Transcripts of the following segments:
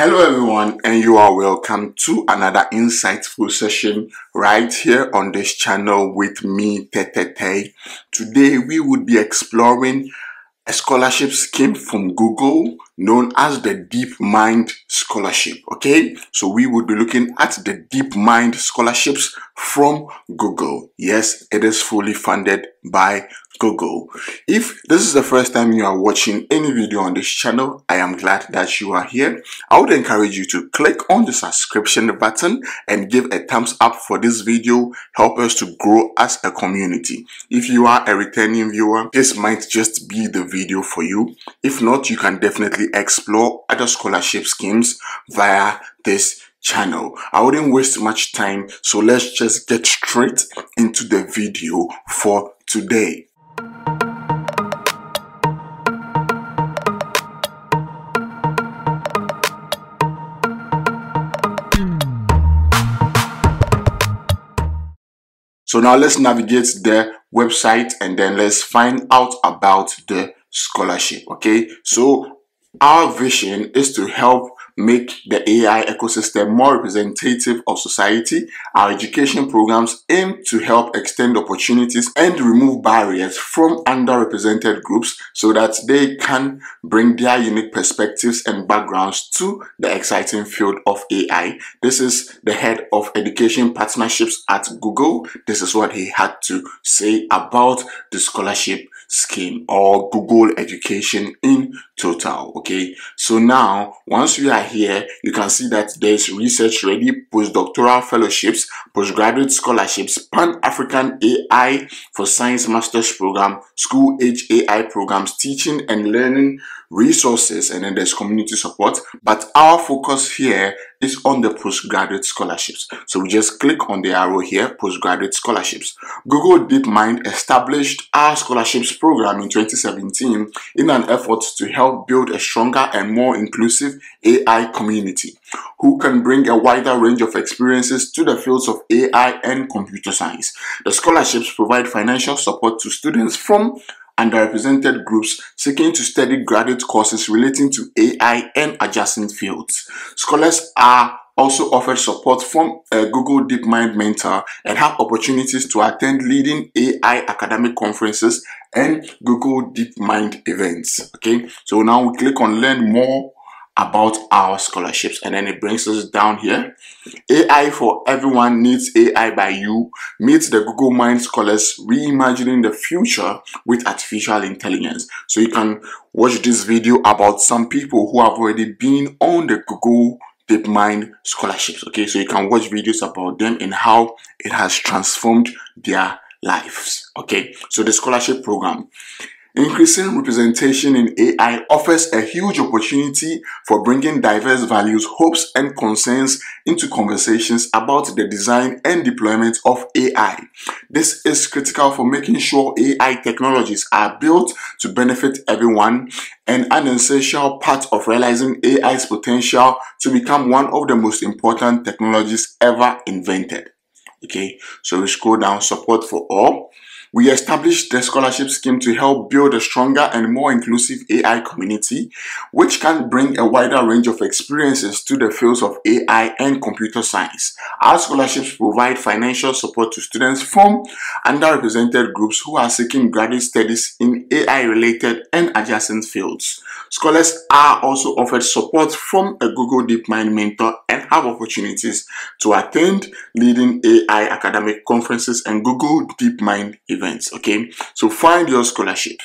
Hello everyone, and you are welcome to another insightful session right here on this channel with me, Tetteh Teye. Today we would be exploring a scholarship scheme from Google known as the DeepMind Scholarship, okay? So we would be looking at the DeepMind Scholarships from Google. Yes, it is fully funded by Google. If this is the first time you are watching any video on this channel, I am glad that you are here. I would encourage you to click on the subscription button and give a thumbs up for this video. Help us to grow as a community. If you are a returning viewer, this might just be the video for you. If not, you can definitely explore other scholarship schemes via this channel. I wouldn't waste much time, so let's just get straight into the video for today. So now let's navigate the website and then let's find out about the scholarship. Okay, so our vision is to help make the AI ecosystem more representative of society. Our education programs aim to help extend opportunities and remove barriers from underrepresented groups so that they can bring their unique perspectives and backgrounds to the exciting field of AI. This is the head of education partnerships at Google. This is what he had to say about the scholarship scheme or Google education in total. Okay, so now once we are here, you can see that there's research ready, postdoctoral fellowships, postgraduate scholarships, Pan-African AI for Science Master's Program, school age AI programs, teaching and learning resources, and then there's community support. But our focus here is on the postgraduate scholarships. So we just click on the arrow here, postgraduate scholarships. Google DeepMind established our scholarships program in 2017 in an effort to help build a stronger and more inclusive AI community who can bring a wider range of experiences to the fields of AI and computer science. The scholarships provide financial support to students from underrepresented groups seeking to study graduate courses relating to AI and adjacent fields. Scholars are also offered support from a Google DeepMind mentor and have opportunities to attend leading AI academic conferences and Google DeepMind events. Okay, so now we click on learn more about our scholarships, and then it brings us down here. AI for Everyone Needs AI by You meets the Google Mind Scholars, reimagining the future with artificial intelligence. So you can watch this video about some people who have already been on the Google DeepMind scholarships. Okay, so you can watch videos about them and how it has transformed their lives. Okay, so the scholarship program. Increasing representation in AI offers a huge opportunity for bringing diverse values, hopes, and concerns into conversations about the design and deployment of AI. This is critical for making sure AI technologies are built to benefit everyone and an essential part of realizing AI's potential to become one of the most important technologies ever invented. Okay, so we scroll down, support for all. We established the scholarship scheme to help build a stronger and more inclusive AI community, which can bring a wider range of experiences to the fields of AI and computer science. Our scholarships provide financial support to students from underrepresented groups who are seeking graduate studies in AI-related and adjacent fields. Scholars are also offered support from a Google DeepMind mentor and have opportunities to attend leading AI academic conferences and Google DeepMind events. Okay, so find your scholarship.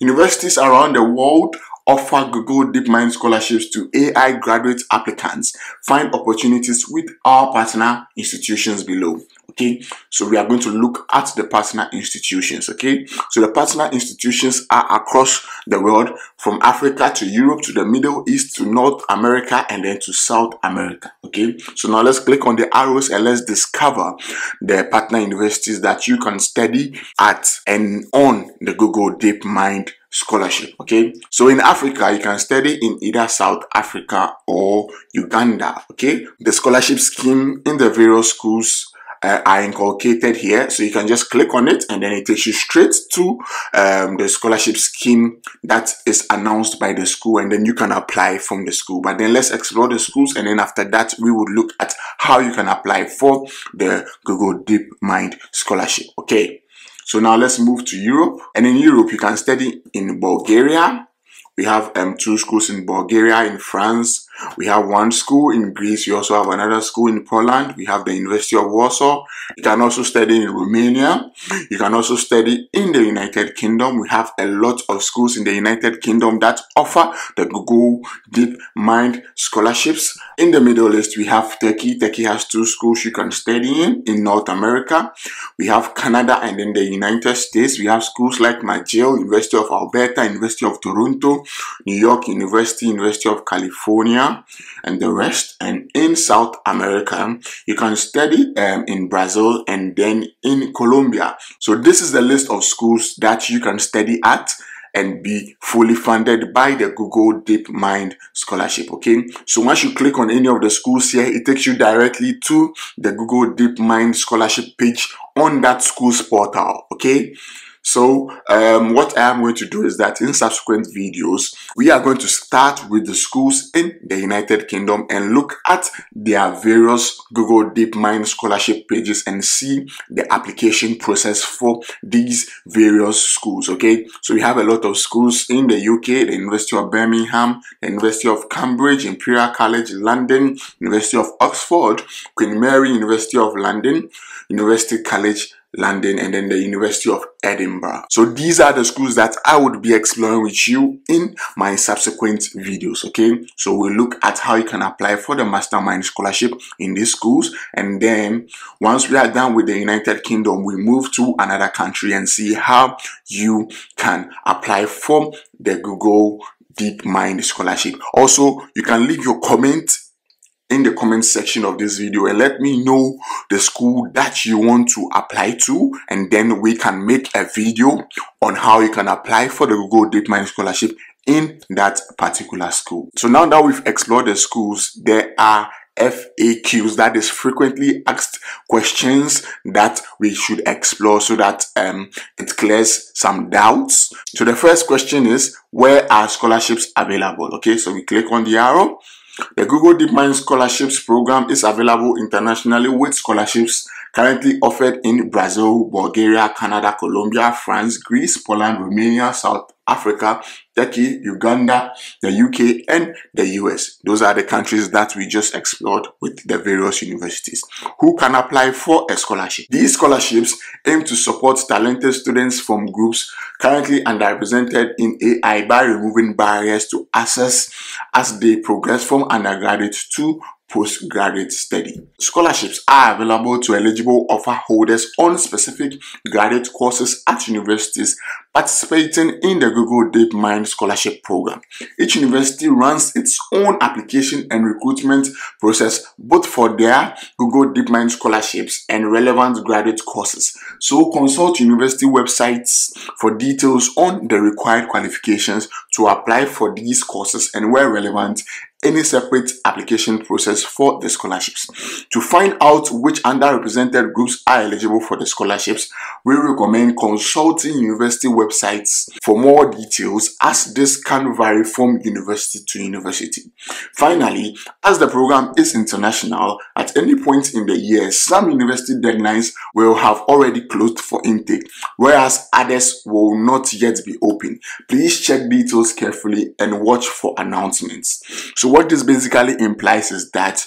Universities around the world offer Google DeepMind scholarships to AI graduate applicants. Find opportunities with our partner institutions below. Okay, so we are going to look at the partner institutions. Okay, so the partner institutions are across the world, from Africa to Europe to the Middle East to North America and then to South America. Okay, so now let's click on the arrows and let's discover the partner universities that you can study at and on the Google DeepMind scholarship. Okay, so in Africa, you can study in either South Africa or Uganda. Okay, the scholarship scheme in the various schools are inculcated here. So you can just click on it and then it takes you straight to the scholarship scheme that is announced by the school, and then you can apply from the school. But then let's explore the schools, and then after that we will look at how you can apply for the Google DeepMind scholarship. Okay, so now let's move to Europe. And in Europe you can study in Bulgaria. We have two schools in Bulgaria. In France, we have one school. In Greece, we also have another school. In Poland, we have the University of Warsaw. You can also study in Romania. You can also study in the United Kingdom. We have a lot of schools in the United Kingdom that offer the Google DeepMind scholarships. In the Middle East, we have Turkey. Turkey has two schools you can study in. In North America, we have Canada, and in the United States, we have schools like McGill, University of Alberta, University of Toronto, New York University, University of California, and the rest. And in South America, you can study in Brazil and then in Colombia. So this is the list of schools that you can study at and be fully funded by the Google DeepMind scholarship. Okay, so once you click on any of the schools here, it takes you directly to the Google DeepMind scholarship page on that school's portal. Okay, so what I am going to do is that in subsequent videos, we are going to start with the schools in the United Kingdom and look at their various Google DeepMind scholarship pages and see the application process for these various schools. Okay, so we have a lot of schools in the UK, the University of Birmingham, the University of Cambridge, Imperial College London, University of Oxford, Queen Mary University of London, University College London, and then the University of Edinburgh. So these are the schools that I would be exploring with you in my subsequent videos. Okay, so we'll look at how you can apply for the Mastermind scholarship in these schools, and then once we are done with the United Kingdom, we move to another country and see how you can apply for the Google DeepMind scholarship. Also, you can leave your comment in the comment section of this video and let me know the school that you want to apply to, and then we can make a video on how you can apply for the Google DeepMind scholarship in that particular school. So now that we've explored the schools, there are FAQs, that is frequently asked questions, that we should explore so that it clears some doubts. So the first question is, where are scholarships available? Okay, so we click on the arrow. The Google DeepMind Scholarships program is available internationally, with scholarships currently offered in Brazil, Bulgaria, Canada, Colombia, France, Greece, Poland, Romania, South Africa, Turkey, Uganda, the UK, and the US. Those are the countries that we just explored with the various universities. Who can apply for a scholarship? These scholarships aim to support talented students from groups currently underrepresented in AI by removing barriers to access as they progress from undergraduate to postgraduate study. Scholarships are available to eligible offer holders on specific graduate courses at universities participating in the Google DeepMind Scholarship Program. Each university runs its own application and recruitment process, both for their Google DeepMind scholarships and relevant graduate courses. So consult university websites for details on the required qualifications to apply for these courses, and where relevant, any separate application process for the scholarships. To find out which underrepresented groups are eligible for the scholarships, we recommend consulting university websites for more details, as this can vary from university to university. Finally, as the program is international, at any point in the year, some university deadlines will have already closed for intake, whereas others will not yet be open. Please check details carefully and watch for announcements. So what this basically implies is that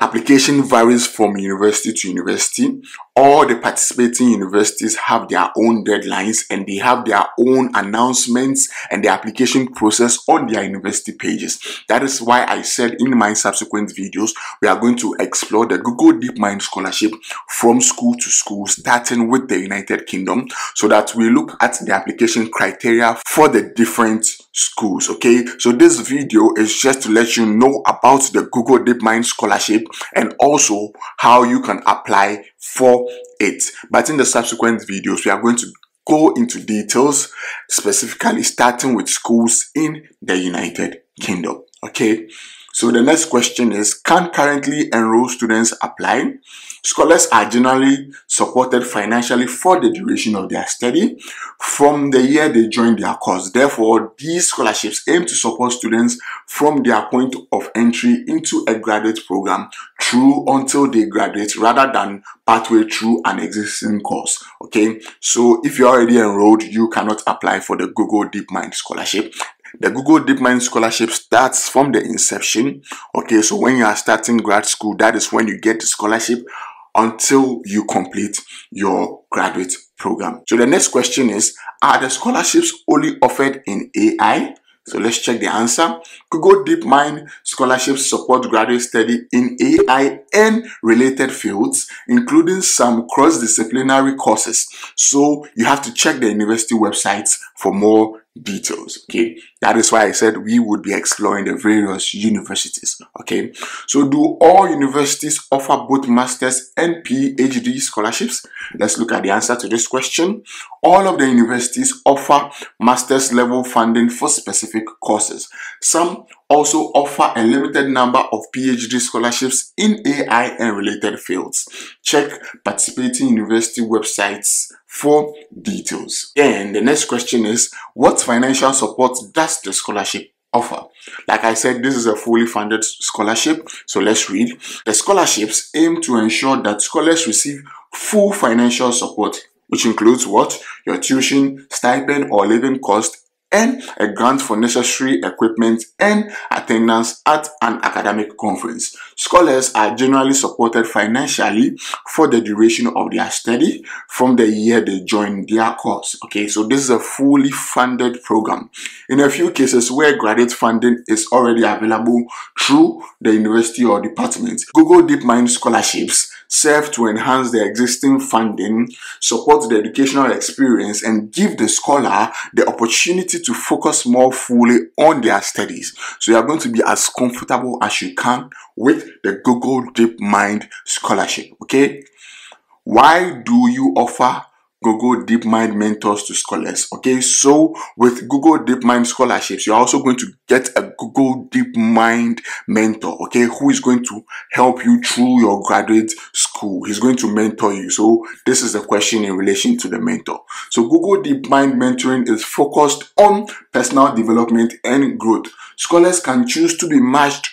application varies from university to university. All the participating universities have their own deadlines, and they have their own announcements and the application process on their university pages. That is why I said in my subsequent videos, we are going to explore the Google DeepMind scholarship from school to school, starting with the United Kingdom, so that we look at the application criteria for the different schools. Okay, so this video is just to let you know about the Google DeepMind scholarship and also how you can apply for it. But in the subsequent videos, we are going to go into details, specifically starting with schools in the United Kingdom. Okay, so the next question is, can currently enrolled students apply? Scholars are generally supported financially for the duration of their study from the year they join their course. Therefore, these scholarships aim to support students from their point of entry into a graduate program through until they graduate, rather than pathway through an existing course. Okay, so if you're already enrolled, you cannot apply for the Google DeepMind scholarship. The Google DeepMind scholarship starts from the inception. Okay, so when you are starting grad school, that is when you get the scholarship until you complete your graduate program. So the next question is, are the scholarships only offered in AI? So let's check the answer. Google DeepMind scholarships support graduate study in AI and related fields, including some cross-disciplinary courses. So you have to check the university websites for more details. Okay, that is why I said we would be exploring the various universities. Okay, so do all universities offer both master's and PhD scholarships? Let's look at the answer to this question. All of the universities offer master's level funding for specific courses. Some also offer a limited number of PhD scholarships in AI and related fields. Check participating university websites for details. And the next question is, what financial support does the scholarship offer? Like I said, this is a fully funded scholarship, so let's read. The scholarships aim to ensure that scholars receive full financial support, which includes what? Your tuition, stipend or living cost, and a grant for necessary equipment and attendance at an academic conference. Scholars are generally supported financially for the duration of their study from the year they join their course. Okay, so this is a fully funded program. In a few cases where graduate funding is already available through the university or department, Google DeepMind scholarships serve to enhance the existing funding, support the educational experience, and give the scholar the opportunity to focus more fully on their studies. So you are going to be as comfortable as you can with the Google DeepMind scholarship. Okay, why do you offer Google DeepMind mentors to scholars? Okay, so with Google DeepMind scholarships, you're also going to get a Google DeepMind mentor, okay, who is going to help you through your graduate school. He's going to mentor you. So this is the question in relation to the mentor. So Google DeepMind mentoring is focused on personal development and growth. Scholars can choose to be matched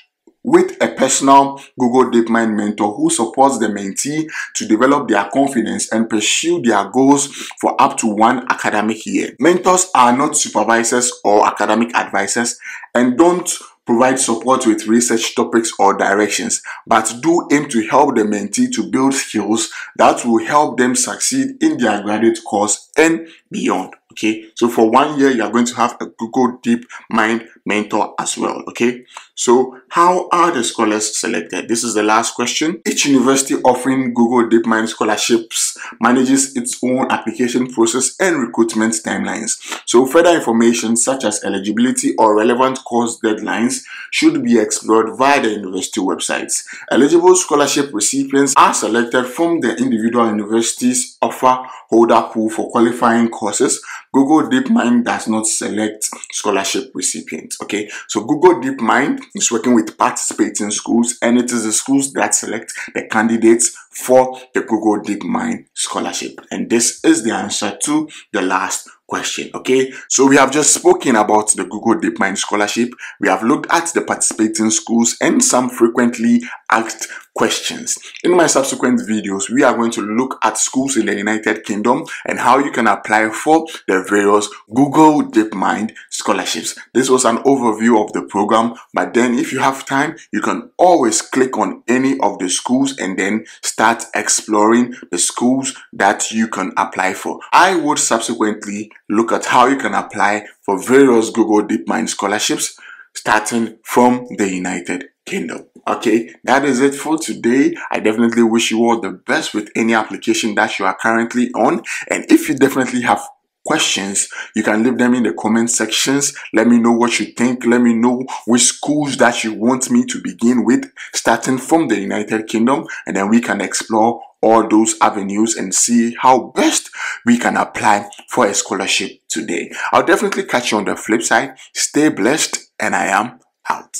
with a personal Google DeepMind mentor who supports the mentee to develop their confidence and pursue their goals for up to one academic year. Mentors are not supervisors or academic advisors and don't provide support with research topics or directions, but do aim to help the mentee to build skills that will help them succeed in their graduate course and beyond. Okay, so for 1 year, you are going to have a Google DeepMind mentor as well. Okay, so how are the scholars selected? This is the last question. Each university offering Google DeepMind scholarships manages its own application process and recruitment timelines. So further information such as eligibility or relevant course deadlines should be explored via the university websites. Eligible scholarship recipients are selected from the individual universities' offer holder pool for qualifying courses. Google DeepMind does not select scholarship recipients. Okay, so Google DeepMind is working with participating schools, and it is the schools that select the candidates for the Google DeepMind scholarship. And this is the answer to the last question. Okay, so we have just spoken about the Google DeepMind scholarship. We have looked at the participating schools and some frequently asked questions. In my subsequent videos, we are going to look at schools in the United Kingdom and how you can apply for the various Google DeepMind scholarships. This was an overview of the program, but then if you have time, you can always click on any of the schools and then start exploring the schools that you can apply for. I would subsequently look at how you can apply for various Google DeepMind scholarships starting from the United Kingdom. Okay, that is it for today. I definitely wish you all the best with any application that you are currently on, and if you definitely have questions, you can leave them in the comment sections. Let me know what you think. Let me know which schools that you want me to begin with starting from the United Kingdom, and then we can explore all those avenues and see how best we can apply for a scholarship today. I'll definitely catch you on the flip side. Stay blessed, and I am out.